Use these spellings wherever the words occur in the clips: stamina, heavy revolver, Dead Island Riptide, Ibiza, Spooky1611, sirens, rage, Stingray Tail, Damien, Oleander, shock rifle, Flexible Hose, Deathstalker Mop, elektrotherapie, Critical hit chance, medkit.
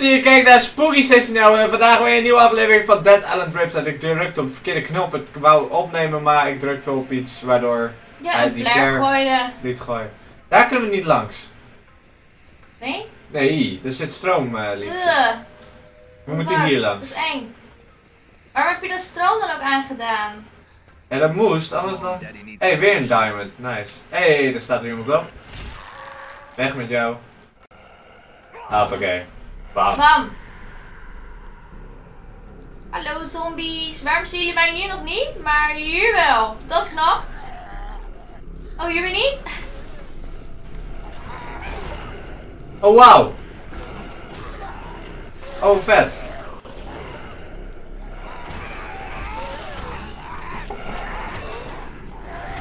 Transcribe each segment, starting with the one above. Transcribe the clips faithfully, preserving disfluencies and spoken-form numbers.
mensen, je kijkt naar Spooky zestien elf en vandaag weer een nieuwe aflevering van Dead Island Riptide. Ik drukte op de verkeerde knop, ik wou opnemen, maar ik drukte op iets waardoor ja, hij die flare gooide. liet gooien. Daar kunnen we niet langs. Nee? Nee, er zit stroom, uh, liefje. Ugh. We Wat moeten waar? hier langs. Dat is eng. Waarom heb je de stroom dan ook aangedaan? Ja, dat moest, anders dan... Hé, hey, weer een diamond. Nice. Hé, hey, daar staat er iemand op. Weg met jou. Hoppakee. Bam. Bam. Hallo zombies. Waarom zien jullie mij hier nog niet? Maar hier wel. Dat is knap. Oh, hier weer niet? Oh, wauw. Oh, vet.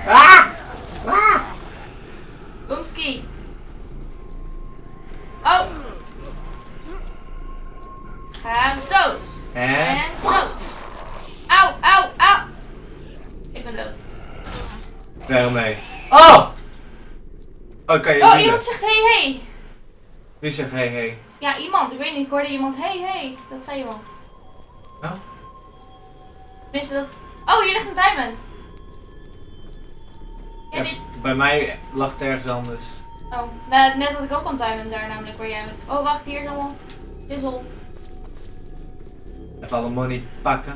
Ah! Ah! Boomski. Oh. Ga dood. En? en dood. Au, au, au. Ik ben dood. Daarmee. Oh! Oh, kan je oh iemand zegt hey, hey. Wie zegt hey, hey? Ja, iemand. Ik weet niet. Ik hoorde iemand hey, hey. Dat zei iemand. Oh? Tenminste dat... Oh, hier ligt een diamond. Ja, dit... Bij mij lag het ergens anders. Oh, nou, net had ik ook een diamond daar namelijk waar jij met... Oh, wacht, hier nog wissel. Even alle money pakken.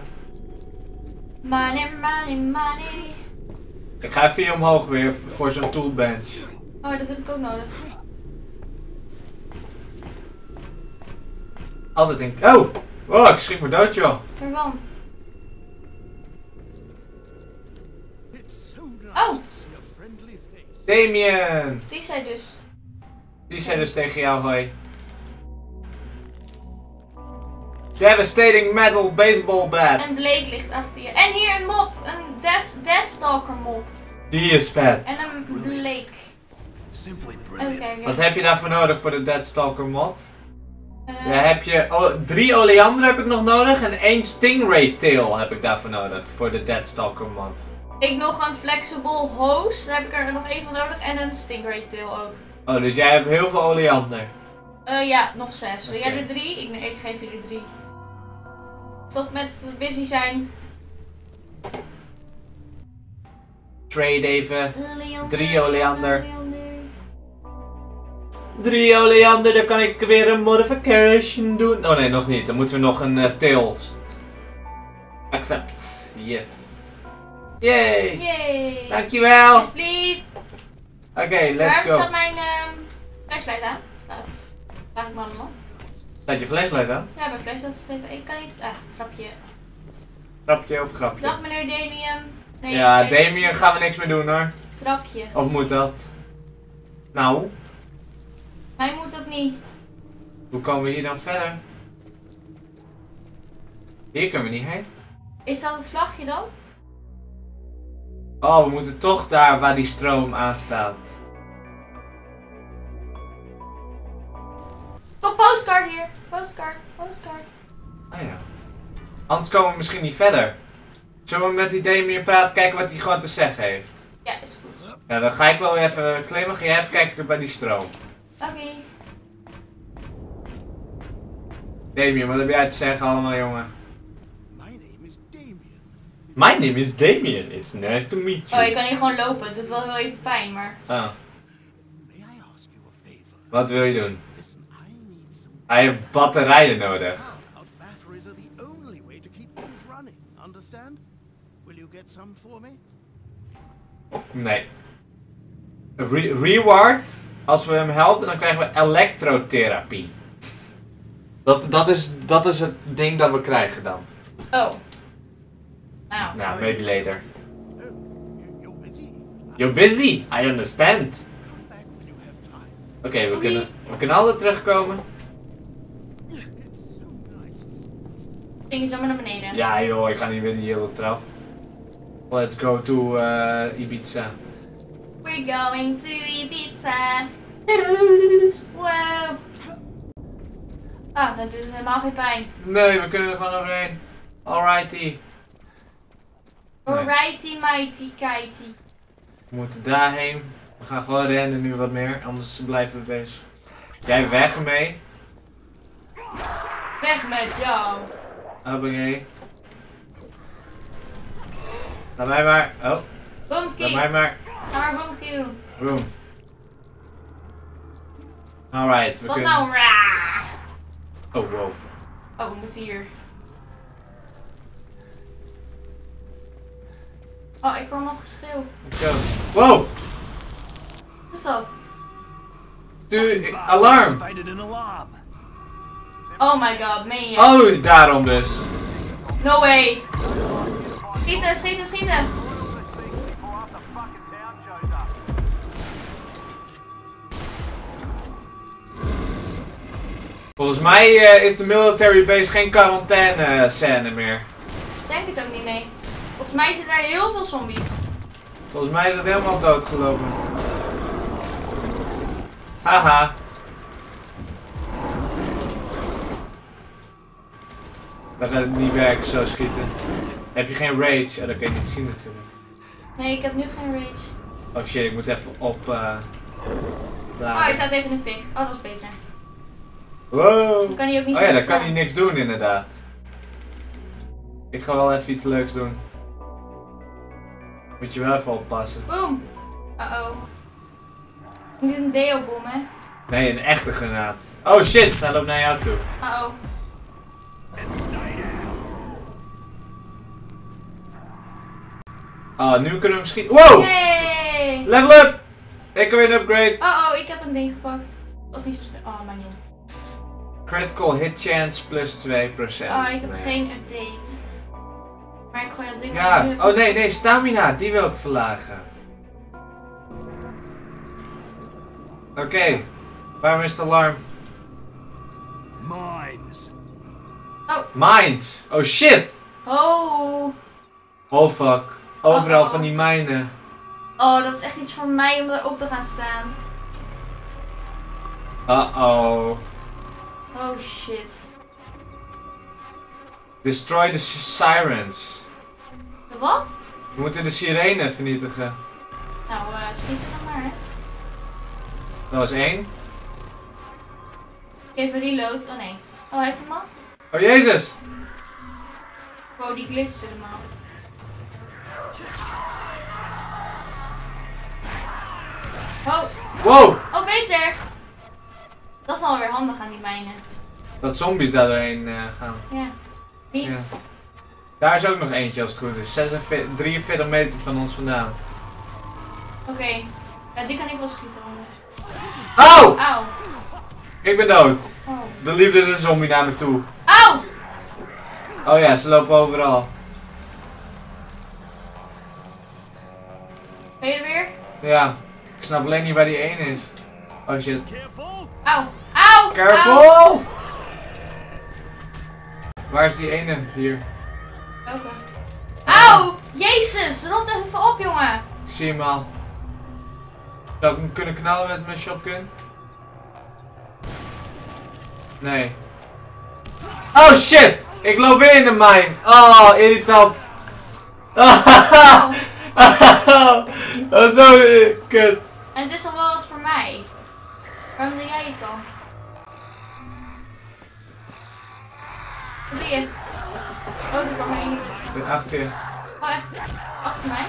Money, money, money. Ik ga even hier omhoog weer voor zo'n toolbench. Oh, dat heb ik ook nodig. Altijd denk ik... Oh! Oh, ik schrik me dood, joh. Waarvan? Oh! Damien! Die zei dus. Die zei dus tegen jou, hoi. Devastating metal baseball bat. Een bleek ligt achter je. En hier een mop. Een death, Deathstalker Mop. Die is vet. En een bleek. Okay, okay. Wat heb je daarvoor nodig voor de Deathstalker Mop? Uh, daar heb je oh, drie Oleander heb ik nog nodig en één Stingray Tail heb ik daarvoor nodig voor de Deathstalker Mop. Ik nog een Flexible Hose, daar heb ik er nog één van nodig en een Stingray Tail ook. Oh, dus jij hebt heel veel oleander? Uh, ja, nog zes. Wil okay. jij er drie? Ik, nee, ik geef jullie drie. Stop met busy zijn. Trade even. Oleander, drie oleander. oleander. Drie oleander, dan kan ik weer een modification doen. Oh nee, nog niet. Dan moeten we nog een uh, tail. Accept. Yes. Yay. Yay! Dankjewel! Alsjeblieft! Oké, okay, let's Waarom go. Waarom staat mijn uh, flashlight aan? Staat, vraag ik me allemaal. Staat je flashlight aan? Ja, mijn flashlight is even... Ik kan niet... Ah, trapje. Trapje of grapje? Dag meneer Damien. Nee, ja, Damien gaan we niks meer doen hoor. Trapje. Of moet dat? Nou? Hij moet dat niet. Hoe komen we hier dan verder? Hier kunnen we niet heen. Is dat het vlagje dan? Oh, we moeten toch daar waar die stroom aan staat. Kom, postcard hier. Postcard, postcard. Ah ja. Anders komen we misschien niet verder. Zullen we met die Damien praten, kijken wat hij gewoon te zeggen heeft? Ja, is goed. Ja, dan ga ik wel even klimmen. Ga jij even kijken bij die stroom. Oké. Okay. Damien, wat heb jij te zeggen allemaal, jongen? My name is Damien. It's nice to meet you. Oh, ik kan hier gewoon lopen. Het doet wel even pijn, maar... Oh. Wat wil je doen? Hij heeft batterijen nodig. Nee. Re reward. Als we hem helpen, dan krijgen we elektrotherapie. Dat, dat, is, dat is het ding dat we krijgen dan. Oh. Nou, nah, maybe later. Oh, you're busy. You're busy. I understand. Oké, okay, we, kunnen, we kunnen alle terugkomen. Ik ga zo maar naar beneden. Ja joh, ik ga niet weer die hele trap. Let's go to uh, Ibiza. We're going to Ibiza. Wow. Ah, dat doet helemaal geen pijn. Nee, we kunnen er gewoon overheen. Alrighty. Nee. Alrighty, mighty, kitey. We moeten daarheen. We gaan gewoon rennen nu wat meer, anders blijven we bezig. Jij weg ermee. Weg met jou. Abonnee. Laat mij maar. Oh. Boomski. Laat mij maar. Ga maar boomski doen. Boom. Alright. Wat kunnen... nou? Raar. Oh, wow. Oh, we moeten hier. Oh, ik hoor al geschreeuw. Go. Wow! Wat is dat? Duur, alarm! Oh my god, meen je? Oh, daarom dus. No way! Schieten, schieten, schieten! Volgens mij uh, is de military base geen quarantaine scène meer. Ik denk het ook niet, nee. Volgens mij zitten daar heel veel zombies. Volgens mij is het helemaal doodgelopen. Haha. Dan gaat het niet werken, zo schieten. Heb je geen rage? Oh, dat kan je niet zien natuurlijk. Nee, ik heb nu geen rage. Oh shit, ik moet even op... Uh, oh, hij staat even in de fik. Oh, dat is beter. Wow. Dan kan hij ook niet oh ja, dan kan hij niks doen inderdaad. Ik ga wel even iets leuks doen. Moet je wel even oppassen. Boom! Uh-oh. Niet een deo-bom, hè? Nee, een echte granaat. Oh shit, hij loopt naar jou toe. Uh-oh. Oh, nu kunnen we hem schieten. Wow! Yay. Level up! Ik heb weer een upgrade. Uh-oh, ik heb een ding gepakt. Dat was niet zo snel. Oh, maar niet. Critical hit chance plus twee procent. Oh, ik heb nee. geen update. Maar ik gooi dat ding ja. nu. Oh nee, nee, stamina, die wil ik verlagen. Oké, okay. Waarom is het alarm? Mines. Oh. Mines. Oh shit. Oh. Oh fuck. Overal oh. van die mijnen. Oh, dat is echt iets voor mij om daarop te gaan staan. Uh-oh. Oh shit. Destroy the sirens. De wat? We moeten de sirenen vernietigen. Nou, uh, schieten dan maar. Dat was één. Even reload. Oh nee. Oh, heb je hem al? Oh jezus! Wow, die glitst helemaal. Oh. Wow! Oh, beter! Dat is alweer handig aan die mijnen. Dat zombies daar doorheen uh, gaan. Ja. Niet. Ja. Daar is ook nog eentje als het goed is. drieënveertig meter van ons vandaan. Oké. Okay. Ja, die kan ik wel schieten anders. Auw! Auw. Ik ben dood. Oh. Er liep dus een zombie naar me toe. Auw! Oh ja, ze lopen overal. Ben je er weer? Ja. Ik snap alleen niet waar die één is. Oh shit. Auw. Auw. Careful! Auw. Waar is die ene hier? Welke? Auw! Jezus! Rot even op, jongen! Ik zie hem al. Zou ik hem kunnen knallen met mijn shotgun? Nee. Oh shit! Ik loop weer in de mine! Oh, irritant! Oh, oh. Oh, oh, zo kut! En het is nog wel wat voor mij. Waarom doe jij het dan? Wat doe je? Oh, er kwam heen. Ik ben achter je. Oh, echt? Achter mij?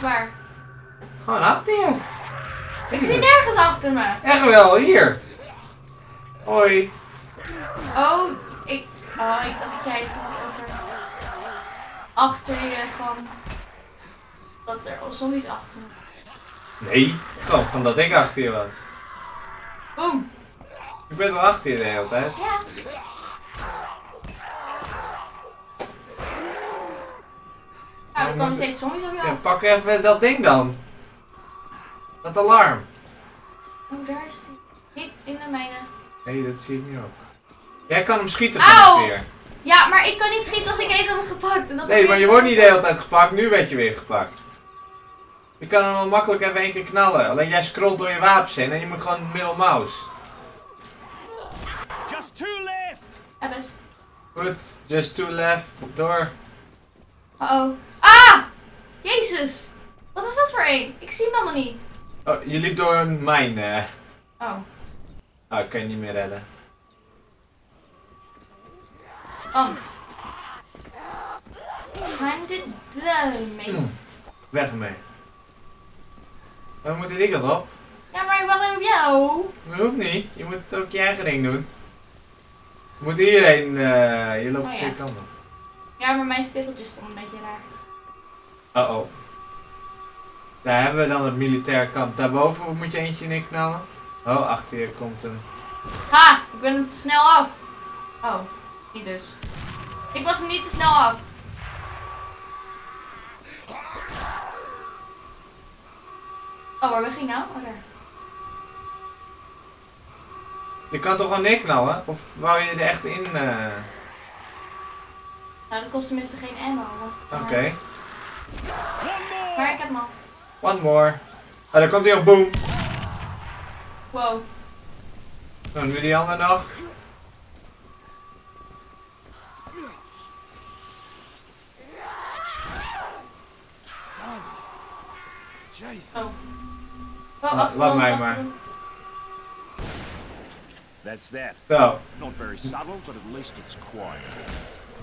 Waar? Gewoon achter je. Ik zie nergens achter me. Echt wel, hier. Hoi. Oh, ik... Oh, ik dacht dat jij het had over... Achter je van... Dat er zombies achter me. Nee, gewoon van dat ik achter je was. Boom. Ik ben wel achter je de hele tijd. Ja. Nou, er komen steeds zombies op je af. Ja, pak even dat ding dan. Dat alarm. Oh, daar is die. Niet in de mijne. Nee, dat zie ik niet ook. Jij kan hem schieten vanaf weer. Ja, maar ik kan niet schieten als ik eet hem gepakt. En dat nee, maar je wordt niet de hele tijd gepakt. Nu werd je weer gepakt. Je kan hem wel makkelijk even één keer knallen. Alleen jij scrolt door je wapens heen en je moet gewoon middel mouse. Just two left. Ja, best. Goed, just two left. Door. Uh oh. Ah! Jezus! Wat is dat voor één? Ik zie hem allemaal niet. Oh, je liep door een mijn. Uh... Oh. Oh, ik kan je niet meer redden. Um. Time to die, mate. Hm. Weg ermee. Dan moet die ding op. Ja, maar ik wacht even op jou. Dat hoeft niet. Je moet ook je eigen ding doen. Je moet hierheen. Uh, je loopt oh, de verkeerde ja. kant op. Ja, maar mijn stippeltjes stonden een beetje raar. Uh oh. Daar hebben we dan het militair kamp. Daarboven moet je eentje in knallen. Oh, achter je komt een... Ha! Ik ben hem te snel af. Oh, niet dus. Ik was hem niet te snel af. Oh, waar ben ik nou? Oh, daar. Je kan toch wel neerknallen? Of wou je er echt in... Uh... Nou, dat kost tenminste geen ammo. Oké. Okay. Uh... Maar ik heb hem al. One more. Oh, daar komt hij op. Boom. Wow. Zo, nu die andere nog. Oh. Oh, oh, laat mij maar. That's that. Zo. Not very subtle, but at least it's quiet.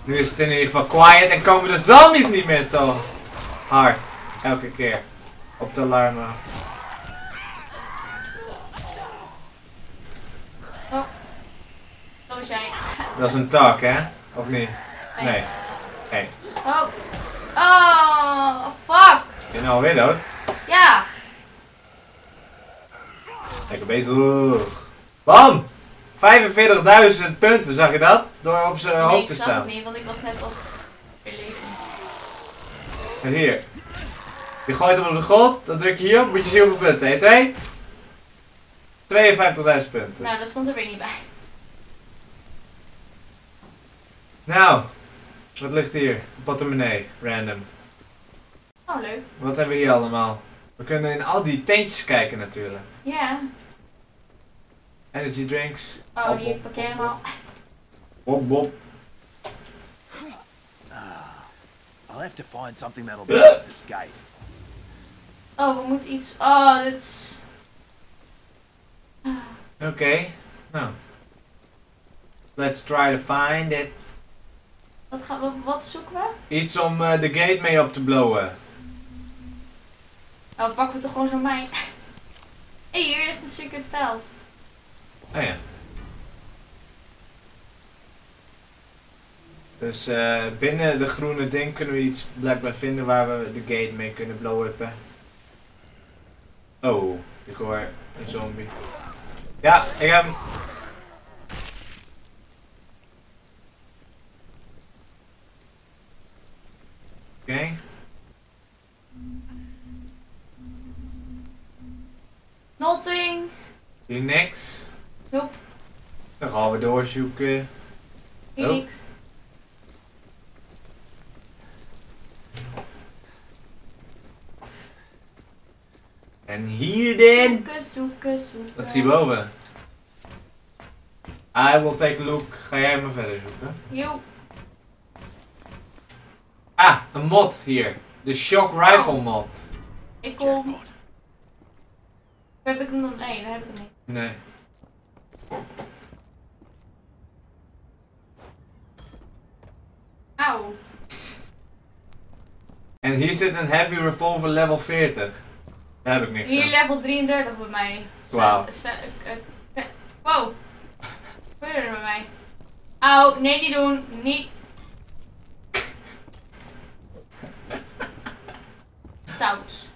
Nu is het in ieder geval quiet en komen de zombies niet meer zo hard. Elke keer. Op de alarmen. Oh. Dat was jij. Dat is een tak, hè? Of niet? Nee. Nee. Nee. Oh. Oh, fuck. Ben je nou alweer dood? Ja. Lekker bezig. Bam! vijfenveertigduizend punten, zag je dat? Door op zijn nee, hoofd te staan. Nee, ik snap het niet, want ik was net als... En hier. Je gooit hem op de grond, dan druk je hierop, moet je zien hoeveel punten. één, twee. tweeënvijftigduizend punten. Nou, dat stond er weer niet bij. Nou. Wat ligt hier? Een portemonnee. Random. Oh, leuk. Wat hebben we hier allemaal? We kunnen in al die tentjes kijken natuurlijk. Ja. Yeah. Energy drinks. Oh, op, die parkeer hem al. Bob, bob. I'll have to find something that'll be at this gate. Oh, we moeten iets... Oh, dit is... Oké. Okay. Nou. Let's try to find it. Wat, gaan we, wat zoeken we? Iets om uh, de gate mee op te blowen. Oh, pakken we toch gewoon zo'n mijn. Hé, hey, hier ligt een secret files. Oh ja. Dus uh, binnen de groene ding kunnen we iets blijkbaar vinden waar we de gate mee kunnen blow-uppen. Oh, ik hoor een zombie. Ja, ik heb hem. Oké. Okay. Nothing. Hier niks. Nope. Dan gaan we doorzoeken. Hier oh. niks. En hier dan. Zoeken, zoeken, zoeken. Wat zie je boven? I will take a look. Ga jij maar verder zoeken? Jo. Ah, een mod hier. De shock rifle oh. mod. Ik kom. Of heb ik hem nog? Nee, daar heb ik hem niet. Nee. Auw. En hier zit een heavy revolver level veertig. Daar heb ik niks. Hier aan. Level drieëndertig bij mij. Wow. Wow. Wat is er bij mij? Auw, nee, niet doen. Niet. Touts.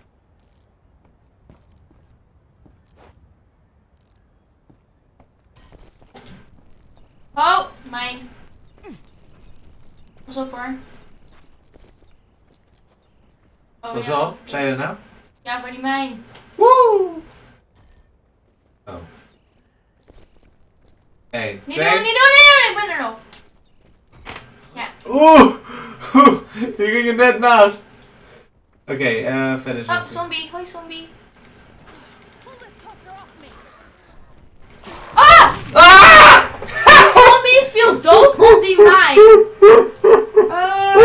Oh, mijn. Pas op hoor. Oh, pas ja. op, zei je dat nou? Ja, maar die mijn. Woe! Oh. één, twee. Niet doen, niet doen, niet doen, ik ben er nog. Ja. Oeh, oeh, die ging er net naast. Oké, okay, uh, verder zo. Oh, zombie, hoi zombie. Ah! Ah! De zombie viel dood op die mijn. Uh,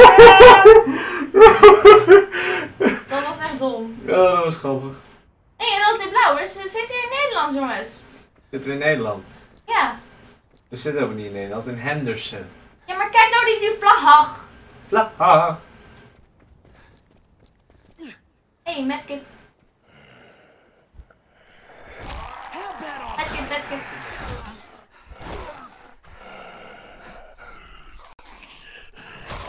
dat was echt dom. Ja, dat was grappig. Hé, hey, en dat is blauw. We zitten hier in Nederland, jongens. Zitten we in Nederland? Ja. We zitten ook niet in Nederland, in Henderson. maar kijk nou die, die vlaghag. Vlaghag. Hé, hey, medkit. Medkit, medkit.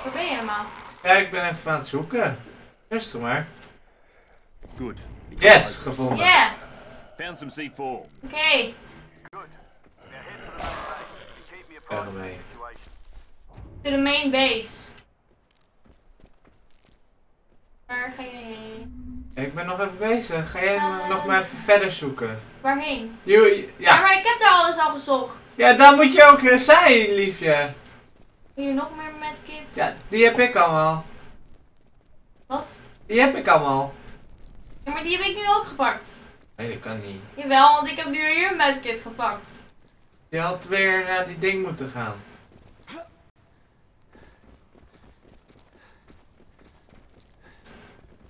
Waar ben je helemaal? Ja, ik ben even aan het zoeken. Rustig maar. Goed. Yes, gevonden. Yeah. Found some C four. Oké. Okay. Ja, mee. To the main base. Waar ga je heen? Ik ben nog even bezig. Ga jij uh, nog maar even verder zoeken? Waarheen? You, ja. Ja, maar ik heb daar alles al gezocht. Ja, daar moet je ook uh, zijn, liefje. Hier nog meer medkits. Ja, die heb ik allemaal. Wat? Die heb ik allemaal. Ja, maar die heb ik nu ook gepakt. Nee, dat kan niet. Jawel, want ik heb nu hier een medkit gepakt. Je had weer naar die ding moeten gaan.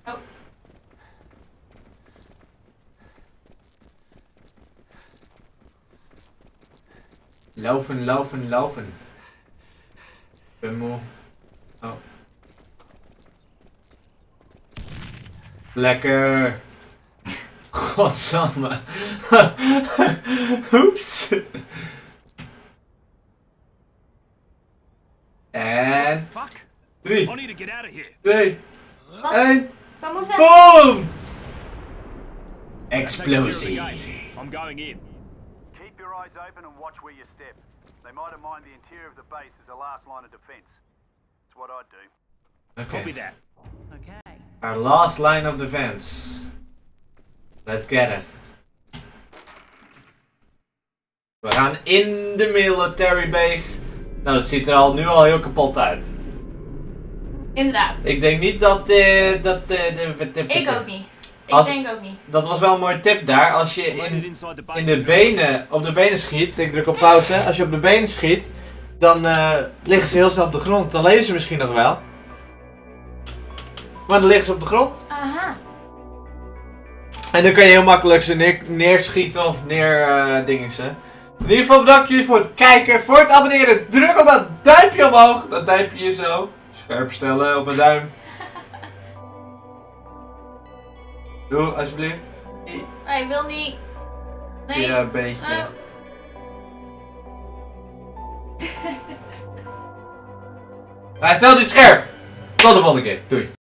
Oh. Laufen, laufen, laufen. Ik ben moe. Oh. Lekker. Godsamme. Oeps. En... Drie. Twee. En... Boom! Explosie. I'm going in. Keep your eyes open and watch where you step. They might have mined the interior of the base as a last line of defense. That's what I'd do. Okay. Copy that. Okay. Our last line of defense. Let's get it. We gaan in de military base. Nou, dat ziet er al nu al heel kapot uit. Inderdaad. Ik denk niet dat de... Uh, dat, uh, de, de, de ik ook niet. Ik als, denk ook niet. Dat was wel een mooie tip daar. Als je in, in de benen, op de benen schiet. Ik druk op pauze. Als je op de benen schiet, dan uh, liggen ze heel snel op de grond. Dan leven ze misschien nog wel. Maar dan liggen ze op de grond. Aha. En dan kan je heel makkelijk ze neer, neerschieten of neer uh, dingen. In ieder geval bedankt jullie voor het kijken, voor het abonneren. Druk op dat duimpje omhoog. Dat duimpje hier zo. Scherp stellen op mijn duim. Doe alsjeblieft. Nee, ik wil niet. Nee. Ja, een beetje. Uh. Hij stelt niet scherp. Tot de volgende keer. Doei.